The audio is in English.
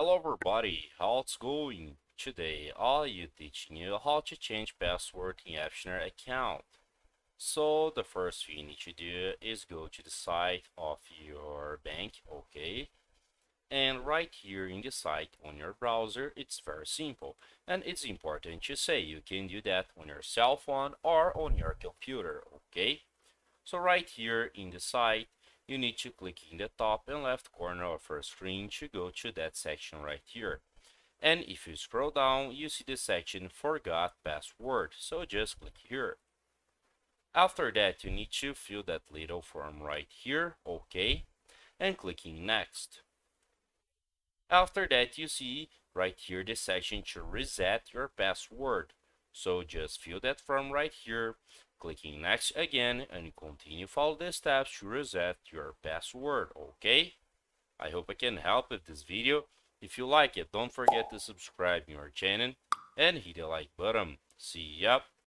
Hello everybody, how it's going? Today I'll be teaching you how to change password in Absher account. So the first thing you need to do is go to the site of your bank, okay? And right here in the site on your browser, it's very simple. And it's important to say you can do that on your cell phone or on your computer, okay? So right here in the site, you need to click in the top and left corner of your screen to go to that section right here. And if you scroll down, you see the section Forgot Password, so just click here. After that, you need to fill that little form right here, OK, and clicking Next. After that, you see right here the section to reset your password, so just fill that form right here. Clicking Next again and continue follow the steps to reset your password, okay? I hope I can help with this video. If you like it, don't forget to subscribe to our channel and hit the like button. See ya!